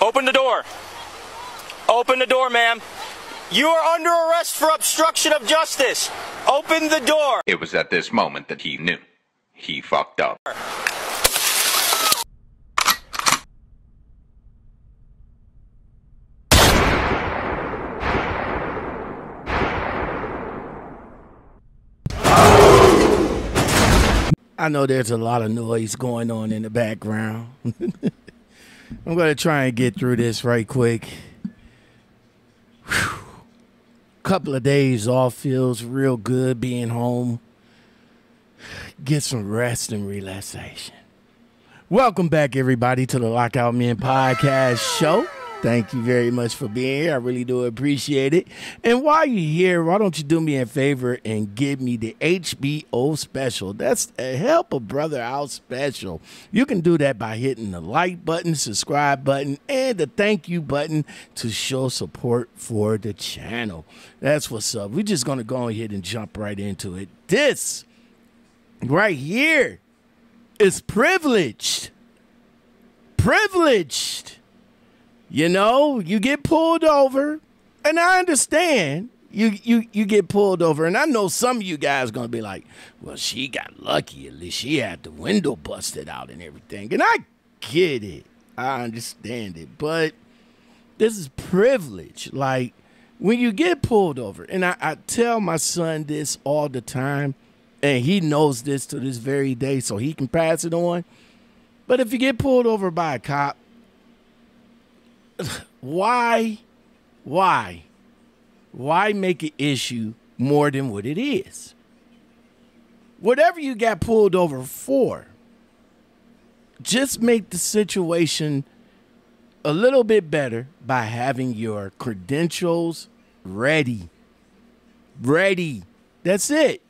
Open the door. Open the door, ma'am. You are under arrest for obstruction of justice. Open the door. It was at this moment that he knew. He fucked up. I know there's a lot of noise going on in the background. I'm going to try and get through this right quick. Whew. Couple of days off feels real good being home. Get some rest and relaxation. Welcome back, everybody, to the Lockout Men Podcast show. Thank you very much for being here. I really do appreciate it. And while you're here, why don't you do me a favor and give me the HBO special? That's a help a brother out special. You can do that by hitting the like button, subscribe button, and the thank you button to show support for the channel. That's what's up. We're just going to go ahead and jump right into it. This right here is privileged. Privileged. You know, you get pulled over, and I understand you get pulled over. And I know some of you guys going to be like, well, she got lucky. At least she had the window busted out and everything. And I get it. I understand it. But this is privilege. Like, when you get pulled over, and I tell my son this all the time, and he knows this to this very day, so he can pass it on. But if you get pulled over by a cop, why make an issue more than what it is? Whatever you got pulled over for, just make the situation a little bit better by having your credentials ready. That's it.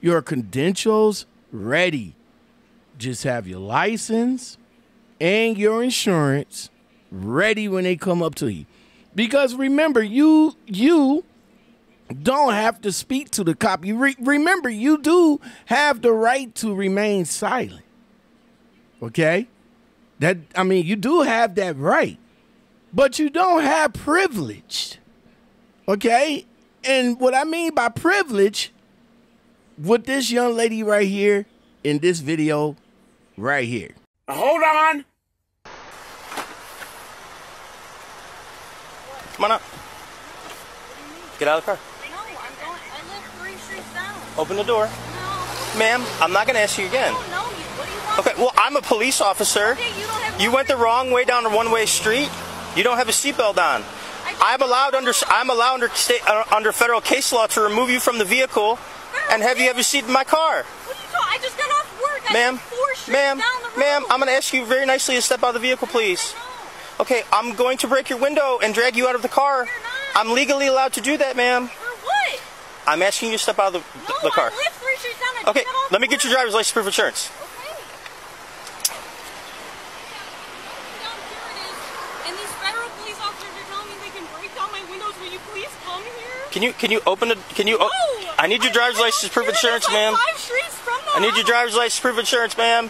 Your credentials ready. Just have your license and your insurance ready when they come up to you, because remember, you don't have to speak to the cop. You remember, you do have the right to remain silent. Okay, that, I mean, you do have that right, but you don't have privilege. Okay, and what I mean by privilege, with this young lady right here in this video right here. Hold on. Come on up. Get out of the car. No, I live 3 streets down. Open the door. No. Ma'am, I'm not going to ask you again. I don't know you. What do you want? Okay, well, I'm a police officer. Okay, you don't have. You went the wrong way down a one-way street. You don't have a seatbelt on. I'm allowed under federal case law to remove you from the vehicle and have you have a seat in my car. What are you talking? I just got off work. Ma'am, ma'am, I'm going to ask you very nicely to step out of the vehicle, please. Okay, I'm going to break your window and drag you out of the car. I'm legally allowed to do that, ma'am. For what? I'm asking you to step out of the car. I live 3 streets down. Okay, let me get your driver's license, proof of insurance. Okay. Down here it is, and these federal police officers are telling me they can break down my windows. Will you please come here? Can you open the? No, I need your driver's license, proof of insurance, ma'am. Like 5 streets from the house. I need your driver's license, proof of insurance, ma'am.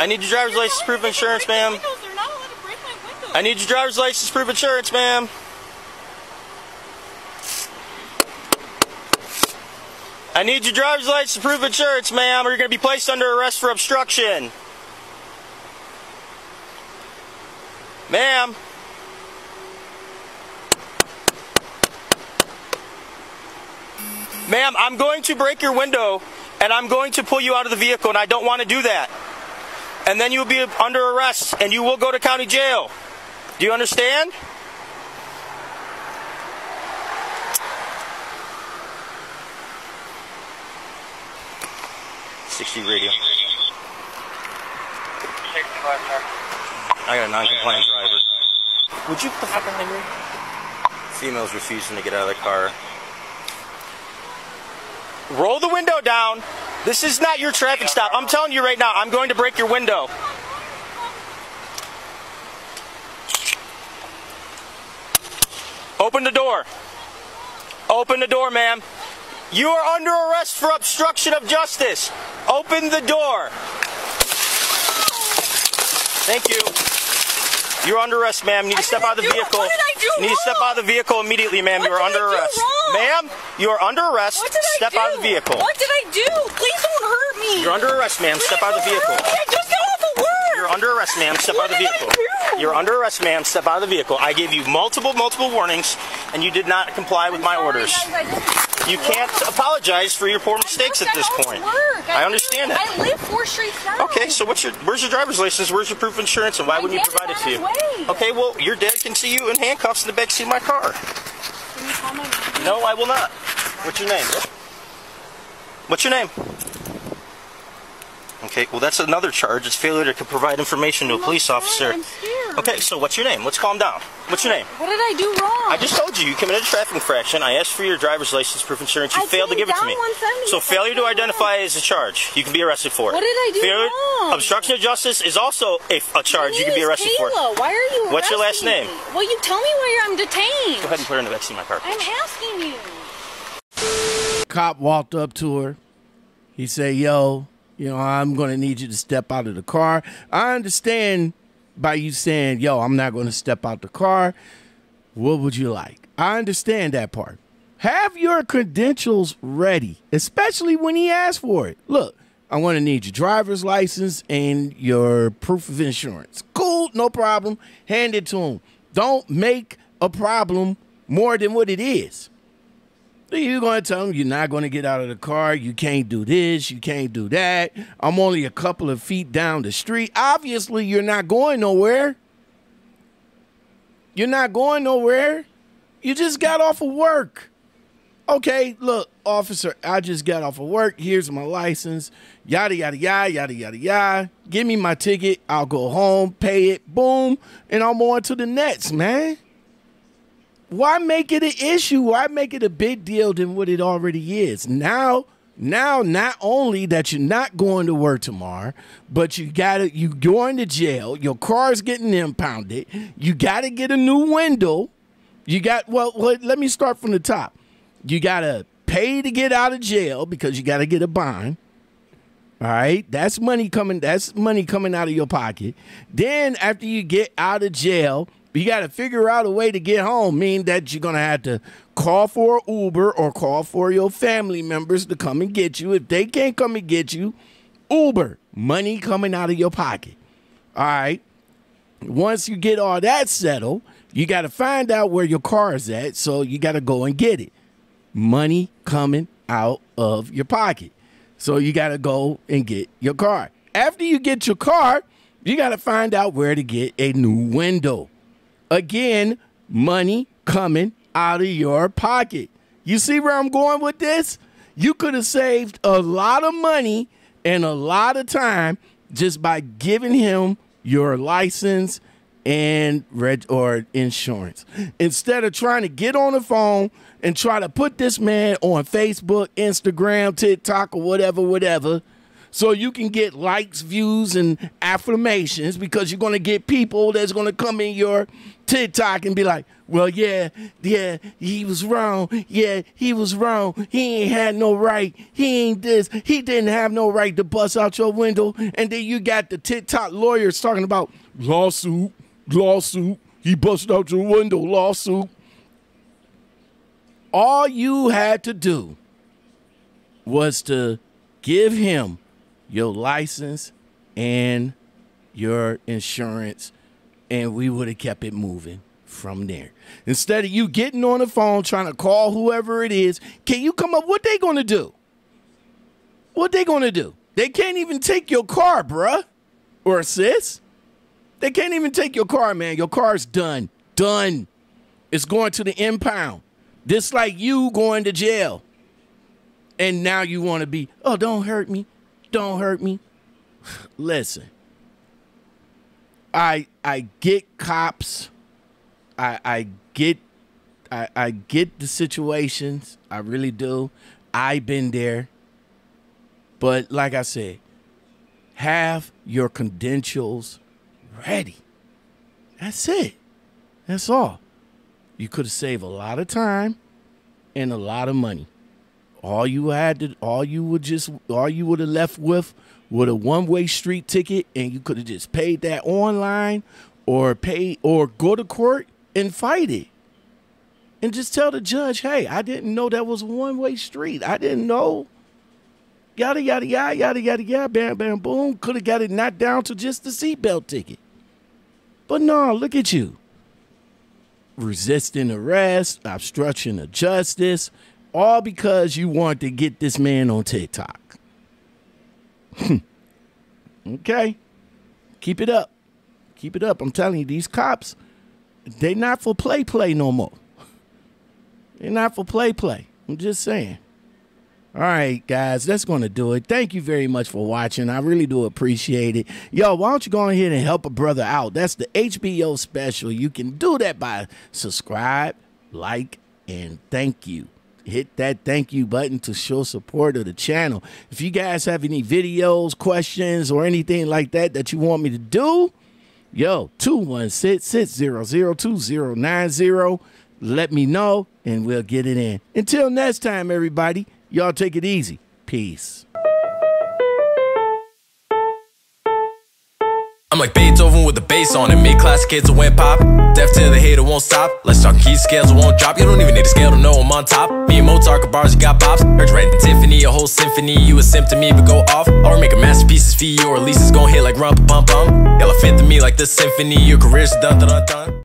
I need your driver's license, proof of insurance, ma'am. I need your driver's license, proof of insurance, ma'am. I need your driver's license, proof of insurance, ma'am, or you're going to be placed under arrest for obstruction. Ma'am. Ma'am, I'm going to break your window, and I'm going to pull you out of the vehicle, and I don't want to do that. And then you'll be under arrest, and you will go to county jail. Do you understand? /60 radio. I got a non-compliant driver. Would you put the fuck behind me? Females refusing to get out of the car. Roll the window down. This is not your traffic stop. I'm telling you right now, I'm going to break your window. Open the door. Open the door, ma'am. You are under arrest for obstruction of justice. Open the door. Thank you. You're under arrest, ma'am. You need to step out of the vehicle. What did I do wrong? You need to step out of the vehicle immediately, ma'am. You are under arrest. Ma'am, you are under arrest. What did I do? Step out of the vehicle. What did I do? Please don't hurt me. You're under arrest, ma'am. Step out of the vehicle. I just got off of work. You're under arrest, ma'am. Step out of the vehicle. You're under arrest, ma'am. Step out of the vehicle. I gave you multiple warnings, and you did not comply with my orders. You can't apologize for your poor mistakes at this point. I understand that. I live 4 streets down. Okay, so where's your driver's license? Where's your proof of insurance? And why wouldn't you provide it to you? Okay, well, your dad can see you in handcuffs in the backseat of my car. Can you call my name? No, I will not. What's your name? What's your name? Okay, well, that's another charge. It's failure to provide information to a police officer. I'm scared. Okay, so what's your name? Let's calm down. What's your name? What did I do wrong? I just told you. You committed a traffic infraction. I asked for your driver's license, proof insurance. You failed to give it to me. So failure to identify is a charge. You can be arrested for it. What did I do wrong? Obstruction of justice is also a charge. You can be arrested for it. Why are you What's your last name? Well, you tell me where I'm detained. Go ahead and put her in the backseat of my car. I'm asking you. Cop walked up to her. He said, yo, you know, I'm going to need you to step out of the car. I understand by you saying, yo, I'm not going to step out the car. What would you like? I understand that part. Have your credentials ready, especially when he asks for it. Look, I'm going to need your driver's license and your proof of insurance. Cool, no problem. Hand it to him. Don't make a problem more than what it is. You're going to tell them you're not going to get out of the car. You can't do this. You can't do that. I'm only a couple of feet down the street. Obviously, you're not going nowhere. You're not going nowhere. You just got off of work. Okay, look, officer, I just got off of work. Here's my license. Yada, yada, yada, yada, yada, yada. Give me my ticket. I'll go home, pay it, boom, and I'm on to the next, man. Why make it an issue? Why make it a big deal than what it already is? Now, not only that you're not going to work tomorrow, but you're going to jail. Your car's getting impounded. You got to get a new window. You got, well, let me start from the top. You got to pay to get out of jail because you got to get a bond. All right, that's money coming out of your pocket. Then after you get out of jail, you got to figure out a way to get home, meaning that you're going to have to call for an Uber or call for your family members to come and get you. If they can't come and get you, Uber, money coming out of your pocket. All right. Once you get all that settled, you got to find out where your car is at. So you got to go and get it. Money coming out of your pocket. So you got to go and get your car. After you get your car, you got to find out where to get a new window. Again, money coming out of your pocket. You see where I'm going with this? You could have saved a lot of money and a lot of time just by giving him your license and insurance. Instead of trying to get on the phone and try to put this man on Facebook, Instagram, TikTok, or whatever, so you can get likes, views, and affirmations, because you're going to get people that's going to come in your TikTok and be like, well, yeah, he was wrong. Yeah, he was wrong. He ain't had no right. He ain't this. He didn't have no right to bust out your window. And then you got the TikTok lawyers talking about lawsuit. He busted out your window, lawsuit. All you had to do was to give him your license and your insurance, and we would have kept it moving from there. Instead of you getting on the phone trying to call whoever it is, can you come up? What they gonna do? What they gonna do? They can't even take your car, bruh, or sis. They can't even take your car, man. Your car's done. Done. It's going to the impound. Just like you going to jail. And now you want to be, oh, don't hurt me. Don't hurt me. Listen, I get cops. I get the situations. I really do. I've been there. But like I said, have your credentials ready. That's it. That's all. You could have saved a lot of time and a lot of money. All you would have left with a one-way street ticket, and you could have just paid that online, or pay or go to court and fight it. And just tell the judge, hey, I didn't know that was a one-way street. I didn't know. Yada, yada, yada, yada, yada, yada, bam, bam, boom. Could have got it knocked down to just the seatbelt ticket. But no, look at you. Resisting arrest, obstruction of justice, all because you want to get this man on TikTok. Okay. Keep it up. Keep it up. I'm telling you, these cops, they not for play no more. They're not for play. I'm just saying. All right, guys, that's going to do it. Thank you very much for watching. I really do appreciate it. Yo, why don't you go ahead and help a brother out? That's the HBO special. You can do that by subscribe, like, and thank you. Hit that thank you button to show support of the channel. If you guys have any videos, questions, or anything like that that you want me to do, yo, 216-600-2090. Let me know, and we'll get it in. Until next time, everybody, y'all take it easy. Peace. I'm like Beethoven with the bass on it. Mid-class kids who went pop. Deaf to the hater won't stop. Let's talk key scales won't drop. You don't even need a scale to know I'm on top. Me and Mozart got bars, you got pops. Heard Red and Tiffany, a whole symphony. You a simp to me, but go off. Or make a masterpiece for you, or at least it's gonna hit like rump bum bum. Y'all fit to me like the symphony. Your career's done.